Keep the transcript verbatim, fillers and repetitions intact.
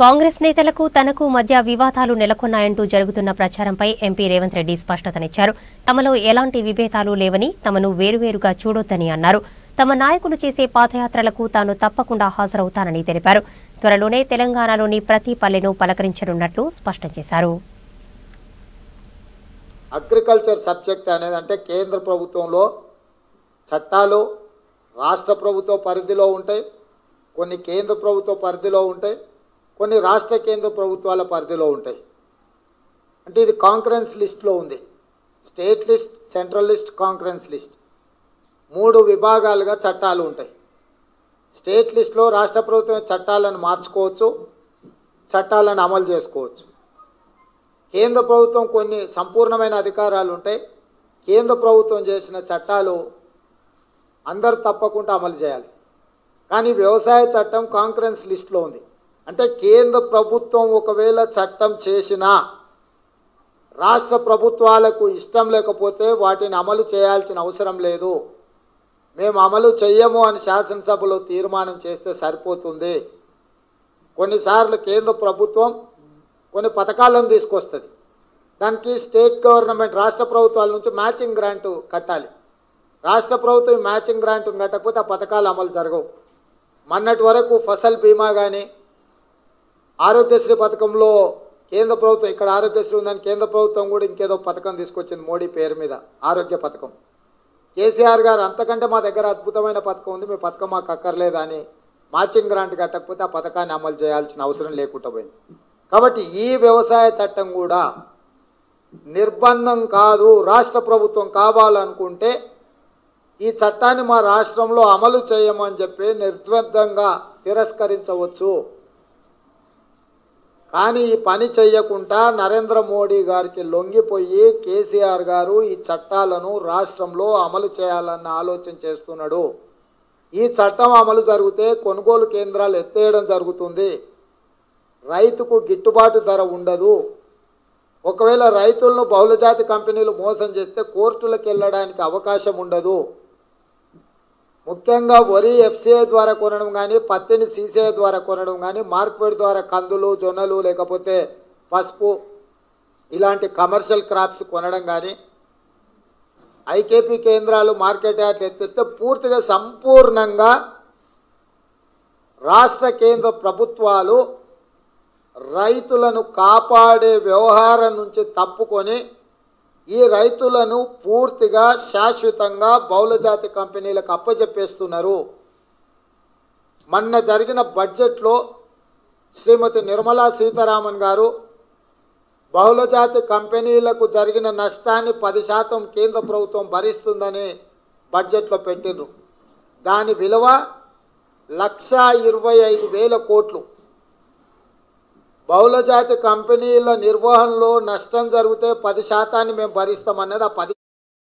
కాంగ్రెస్ నేతలకు తనకు మధ్య వివాదాలు నెలకొన్నాయంటూ జరుగుతున్న ప్రచారంపై ఎంపీ రేవంత్ రెడ్డి స్పష్టతనిచ్చారు. తమలో ఎలాంటి విభేదాలు లేవని, తమను వేరువేరుగా చూడొద్దని అన్నారు. తమ నాయకులు చేసే పాదయాత్రలకు తాను తప్పకుండా హాజరవుతానని తెలిపారు. త్వరలోనే తెలంగాణలోని ప్రతి పల్లెను పలకరించనున్నట్లు స్పష్టం చేశారు. అగ్రికల్చర్ సబ్జెక్ట్ అనేది అంటే కేంద్ర ప్రభుత్వంలో చట్టాలు రాష్ట్ర ప్రభుత్వ పరిధిలో ఉంటాయి, కొన్ని కేంద్ర ప్రభుత్వ పరిధిలో ఉంటాయి, కొన్ని రాష్ట్ర కేంద్ర ప్రభుత్వాల పరిధిలో ఉంటాయి. అంటే ఇది కాంకరెన్స్ లిస్ట్లో ఉంది. State list, central list, concurrence list, మూడు విభాగాలుగా చట్టాలు ఉంటాయి. స్టేట్ లిస్ట్లో రాష్ట్ర ప్రభుత్వం చట్టాలను మార్చుకోవచ్చు, చట్టాలను అమలు చేసుకోవచ్చు. కేంద్ర ప్రభుత్వం కొన్ని సంపూర్ణమైన అధికారాలు ఉంటాయి. కేంద్ర ప్రభుత్వం చేసిన చట్టాలు అందరూ తప్పకుండా అమలు చేయాలి. కానీ వ్యవసాయ చట్టం కాంకరెన్స్ లిస్ట్లో ఉంది. అంటే కేంద్ర ప్రభుత్వం ఒకవేళ చట్టం చేసినా రాష్ట్ర ప్రభుత్వాలకు ఇష్టం లేకపోతే వాటిని అమలు చేయాల్సిన అవసరం లేదు, మేము అమలు చెయ్యము అని శాసనసభలో తీర్మానం చేస్తే సరిపోతుంది. కొన్నిసార్లు కేంద్ర ప్రభుత్వం కొన్ని పథకాలను తీసుకొస్తుంది, దానికి స్టేట్ గవర్నమెంట్ రాష్ట్ర ప్రభుత్వాల నుంచి మ్యాచింగ్ గ్రాంటు కట్టాలి. రాష్ట్ర ప్రభుత్వం మ్యాచింగ్ గ్రాంట్ను కట్టకపోతే ఆ పథకాలు అమలు జరగవు. మొన్నటి వరకు ఫసల్ బీమా కానీ, ఆరోగ్యశ్రీ పథకంలో కేంద్ర ప్రభుత్వం, ఇక్కడ ఆరోగ్యశ్రీ ఉందని కేంద్ర ప్రభుత్వం కూడా ఇంకేదో పథకం తీసుకొచ్చింది మోడీ పేరు మీద, ఆరోగ్య పథకం. కేసీఆర్ గారు అంతకంటే మా దగ్గర అద్భుతమైన పథకం ఉంది, మీ పథకం మాకు అక్కర్లేదా అని మ్యాచింగ్ గ్రాంట్ కట్టకపోతే ఆ పథకాన్ని అమలు చేయాల్సిన అవసరం లేకుండా పోయింది. కాబట్టి ఈ వ్యవసాయ చట్టం కూడా నిర్బంధం కాదు. రాష్ట్ర ప్రభుత్వం కావాలనుకుంటే ఈ చట్టాన్ని మా రాష్ట్రంలో అమలు చేయమని చెప్పి నిర్బంధంగా తిరస్కరించవచ్చు. కానీ ఈ పని చేయకుండా నరేంద్ర మోడీ గారికి లొంగిపోయి కేసీఆర్ గారు ఈ చట్టాలను రాష్ట్రంలో అమలు చేయాలన్న ఆలోచన చేస్తున్నాడు. ఈ చట్టం అమలు జరిగితే కొనుగోలు కేంద్రాలు ఎత్తేయడం జరుగుతుంది, రైతుకు గిట్టుబాటు ధర ఉండదు. ఒకవేళ రైతులను బహుళజాతి కంపెనీలు మోసం చేస్తే కోర్టులకు వెళ్ళడానికి అవకాశం ఉండదు. ముఖ్యంగా వరి ఎఫ్సీఐ ద్వారా కొనడం కానీ, పత్తిని సీసీఐ ద్వారా కొనడం కానీ, మార్కెట్ ద్వారా కందులు, జొన్నలు, లేకపోతే పసుపు ఇలాంటి కమర్షియల్ క్రాప్స్ కొనడం కానీ, ఐకేపీ కేంద్రాలు మార్కెట్ యార్డ్ ఎత్తిస్తే పూర్తిగా సంపూర్ణంగా రాష్ట్ర కేంద్ర ప్రభుత్వాలు రైతులను కాపాడే వ్యవహారం నుంచి తప్పుకొని ఈ రైతులను పూర్తిగా శాశ్వతంగా బహుళజాతి కంపెనీలకు అప్పచెప్పేస్తున్నారు. మొన్న జరిగిన బడ్జెట్లో శ్రీమతి నిర్మలా సీతారామన్ గారు బహుళజాతి కంపెనీలకు జరిగిన నష్టాన్ని పది శాతం కేంద్ర ప్రభుత్వం భరిస్తుందని బడ్జెట్లో పెట్టిండ్రు. దాని విలువ లక్ష ఇరవై ఐదు వేల కోట్లు. బహుళజాతి కంపెనీల నిర్వహణలో నష్టం జరిగితే పది శాతాన్ని మేము భరిస్తామన్నది ఆ పది